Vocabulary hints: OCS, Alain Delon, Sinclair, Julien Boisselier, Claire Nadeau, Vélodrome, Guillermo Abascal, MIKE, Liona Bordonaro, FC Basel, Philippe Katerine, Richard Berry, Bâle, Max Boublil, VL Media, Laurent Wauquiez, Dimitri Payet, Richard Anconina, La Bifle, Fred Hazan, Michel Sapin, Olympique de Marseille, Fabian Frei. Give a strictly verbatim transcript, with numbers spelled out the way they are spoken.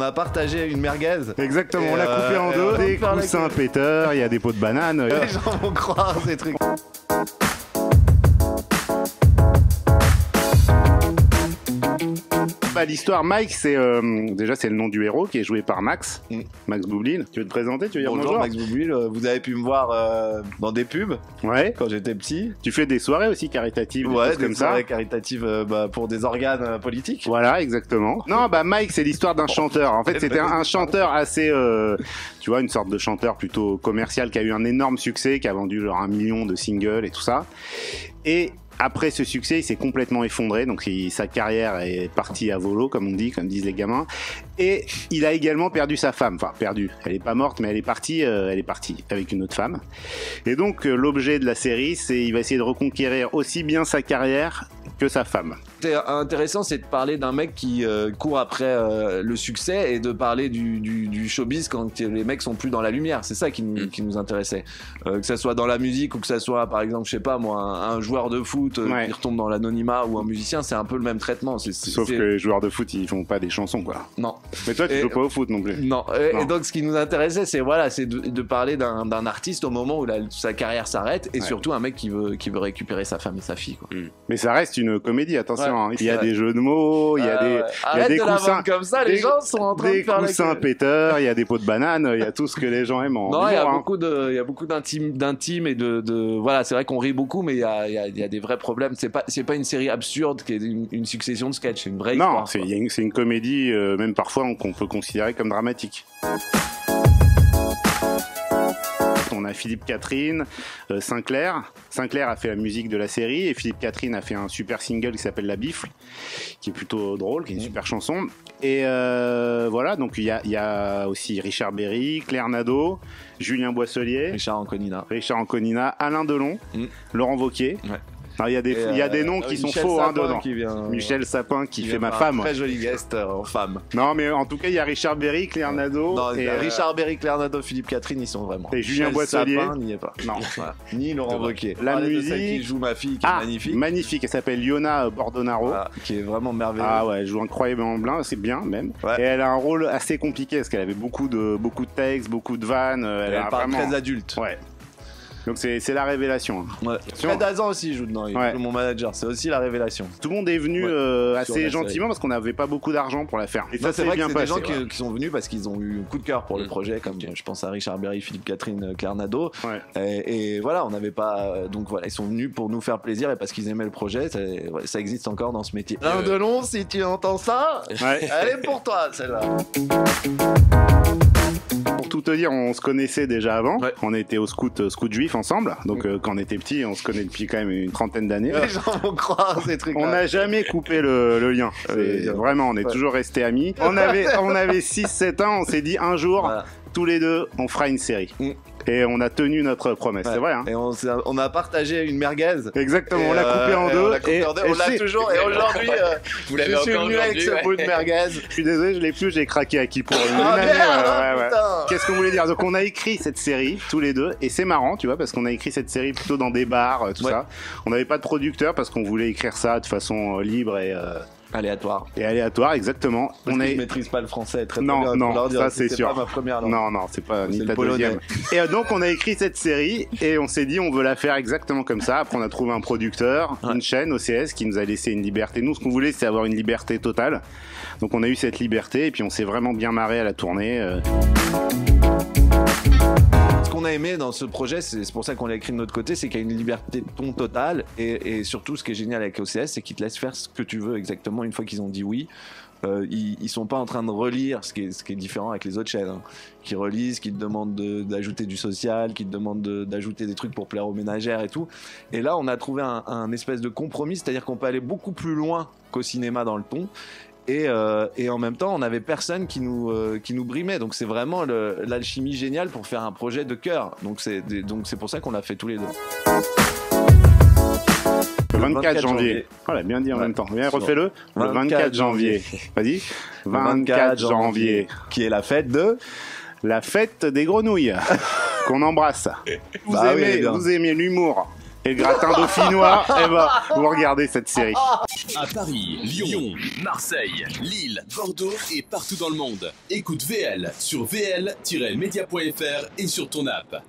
on a partagé une merguez. Exactement, on l'a coupé euh, en deux. Des coussins péteurs, il y a des pots de bananes. Les gens vont croire ces trucs. Bah, l'histoire, Mike, c'est euh, déjà c'est le nom du héros qui est joué par Max, mmh. Max Boublil. Tu veux te présenter, tu veux dire bonjour, bonjour Max Boublil. Vous avez pu me voir euh, dans des pubs, ouais, quand j'étais petit. Tu fais des soirées aussi caritatives, des ouais, des comme soirées ça. caritatives euh, bah, pour des organes euh, politiques. Voilà, exactement. Non, bah Mike, c'est l'histoire d'un chanteur. En fait, c'était un, un chanteur assez, euh, tu vois, une sorte de chanteur plutôt commercial qui a eu un énorme succès, qui a vendu genre un million de singles et tout ça. Et après ce succès, il s'est complètement effondré, donc il, sa carrière est partie à volo, comme on dit, comme disent les gamins. Et il a également perdu sa femme, enfin perdu. Elle est pas morte, mais elle est partie, euh, elle est partie avec une autre femme. Et donc euh, l'objet de la série, c'est il va essayer de reconquérir aussi bien sa carrière que sa femme. C'est intéressant, c'est de parler d'un mec qui euh, court après euh, le succès et de parler du, du, du showbiz quand les mecs sont plus dans la lumière. C'est ça qui, mmh. qui nous intéressait. Euh, que ça soit dans la musique ou que ça soit, par exemple, je sais pas moi, un, un joueur de foot euh, ouais. qui retombe dans l'anonymat ou un musicien, c'est un peu le même traitement. C'est, c'est, Sauf c'est... que les joueurs de foot, ils font pas des chansons, quoi. Non. Mais toi, tu et... joues pas au foot non plus. Non. Et, non. et donc, ce qui nous intéressait, c'est voilà, c'est de, de parler d'un, d'un artiste au moment où la, sa carrière s'arrête et ouais. surtout un mec qui veut, qui veut récupérer sa femme et sa fille, quoi. Mmh. Mais ça reste une comédie, attention, ouais, hein. Il y a des jeux de mots, il y a euh, des, il y a des de coussins comme ça, les des, gens sont en train de faire des coussins péteurs, il y a des pots de bananes, il y a tout ce que les gens aiment en non, il y a hein. beaucoup de, il y a beaucoup d'intime, d'intime et de, de, voilà, c'est vrai qu'on rit beaucoup, mais il y a, il y a, il y a des vrais problèmes. C'est pas, c'est pas une série absurde qui est une, une succession de sketchs, c'est une vraie non, histoire. Non, c'est, y a une, c'est une comédie, euh, même parfois qu'on peut considérer comme dramatique. On a Philippe Katerine, euh, Sinclair. Sinclair a fait la musique de la série et Philippe Katerine a fait un super single qui s'appelle La Bifle, qui est plutôt drôle, qui est une super chanson. Et euh, voilà, donc il y, y a aussi Richard Berry, Claire Nadeau, Julien Boisselier, Richard Anconina, Richard Anconina, Alain Delon, mmh. Laurent Wauquiez. Ouais. Il y a des, il y a des noms euh, qui sont Michel faux Sapin hein, dedans. Vient, Michel Sapin qui fait ma femme. Très joli guest en femme. Non, mais en tout cas, il y a Richard Berry, Claire Nadeau. Non, et Richard euh... Berry, Claire Nadeau, Philippe Katerine, ils sont vraiment. Et Julien Boisselier. Sapin n'y est pas. Non. Voilà. Ni Laurent Wauquiez. La ah, musique. Qui joue ma fille, qui ah, est magnifique. Magnifique. Elle s'appelle Liona Bordonaro. Voilà, qui est vraiment merveilleuse. Ah ouais, elle joue incroyablement bien, c'est bien même. Ouais. Et elle a un rôle assez compliqué parce qu'elle avait beaucoup de, beaucoup de textes, beaucoup de vannes. Elle, elle parle vraiment... très adulte. Ouais. Donc c'est, c'est la révélation. Ouais. Fred Hazan aussi joue dedans, il ouais. joue mon manager, c'est aussi la révélation. Tout le monde est venu ouais. euh, assez gentiment parce qu'on n'avait pas beaucoup d'argent pour la faire. Et non, ça c'est vrai bien que c'est passé, des gens ouais. qui, qui sont venus parce qu'ils ont eu un coup de cœur pour mmh. le projet, comme je pense à Richard Berry, Philippe Katerine, Claire Nadeau. Ouais. Et, et voilà, on n'avait pas. Donc voilà, ils sont venus pour nous faire plaisir et parce qu'ils aimaient le projet, ça, ouais, ça existe encore dans ce métier. Alain Delon, si tu entends ça, ouais. elle est pour toi celle-là. Pour tout te dire, on se connaissait déjà avant. Ouais. On était au scout, scout juif ensemble. Donc, euh, quand on était petit, on se connaît depuis quand même une trentaine d'années. Les gens vont croire ces trucs-là. On n'a jamais coupé le, le lien. C'est, vraiment, on est ouais. toujours restés amis. On avait, on avait six sept ans. On s'est dit un jour, voilà. tous les deux, on fera une série. Mm. Et on a tenu notre promesse, ouais. c'est vrai. Hein. Et on, on a partagé une merguez. Exactement, on l'a coupée en deux. On l'a coupée en deux, on l'a toujours. Et aujourd'hui, euh, vous l'avez je suis venu avec ce ouais. bout de merguez. Je suis désolé, je l'ai plus, j'ai craqué à qui pour une oh année. Merde, euh, ouais, ouais. Qu'est-ce qu'on voulait dire? Donc on a écrit cette série, tous les deux. Et c'est marrant, tu vois, parce qu'on a écrit cette série plutôt dans des bars, tout ouais. ça. On n'avait pas de producteur parce qu'on voulait écrire ça de façon libre et... Euh, aléatoire. Et aléatoire, exactement. Parce on que est... je maîtrise pas le français très non, bien. Non, non, ça c'est sûr. C'est pas ma première langue. Non, non, c'est pas ni ta deuxième. Et donc on a écrit cette série et on s'est dit on veut la faire exactement comme ça. Après on a trouvé un producteur, ouais. une chaîne O C S qui nous a laissé une liberté. Nous, ce qu'on voulait, c'est avoir une liberté totale. Donc on a eu cette liberté et puis on s'est vraiment bien marré à la tournée. Euh... Ce qu'on a aimé dans ce projet, c'est pour ça qu'on l'a écrit de notre côté, c'est qu'il y a une liberté de ton totale et, et surtout ce qui est génial avec O C S, c'est qu'ils te laissent faire ce que tu veux exactement une fois qu'ils ont dit oui. Euh, ils, ils sont pas en train de relire ce qui est, ce qui est différent avec les autres chaînes hein, qui relisent, qui te demandent de, d'ajouter du social, qui te demandent de, d'ajouter des trucs pour plaire aux ménagères et tout. Et là on a trouvé un, un espèce de compromis, c'est-à-dire qu'on peut aller beaucoup plus loin qu'au cinéma dans le ton. Et, euh, et en même temps, on n'avait personne qui nous, euh, qui nous brimait. Donc, c'est vraiment le, l'alchimie géniale pour faire un projet de cœur. Donc c'est, donc, c'est pour ça qu'on l'a fait tous les deux. Le vingt-quatre janvier. On l'a bien dit en ouais. même temps. Viens, refais-le. Le vingt-quatre janvier. Vas-y. vingt-quatre janvier. Qui est la fête de... La fête des grenouilles. Qu'on embrasse. Vous, bah aimez, oui, vous aimez l'humour, et le gratin dauphinois, eh ben, vous regardez cette série. À Paris, Lyon, Marseille, Lille, Bordeaux et partout dans le monde. Écoute V L sur V L tiret media point F R et sur ton app.